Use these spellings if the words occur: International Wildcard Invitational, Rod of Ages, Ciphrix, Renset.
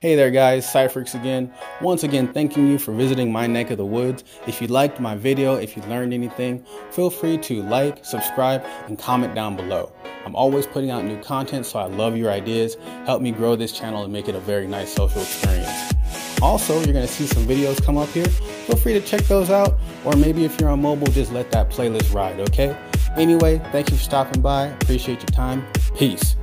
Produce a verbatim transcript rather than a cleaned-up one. Hey there guys, Ciphrix again. Once again, thanking you for visiting my neck of the woods. If you liked my video, if you learned anything, feel free to like, subscribe, and comment down below. I'm always putting out new content, so I love your ideas. Help me grow this channel and make it a very nice social experience. Also, you're gonna see some videos come up here. Feel free to check those out, or maybe if you're on mobile, just let that playlist ride, okay? Anyway, thank you for stopping by. Appreciate your time. Peace.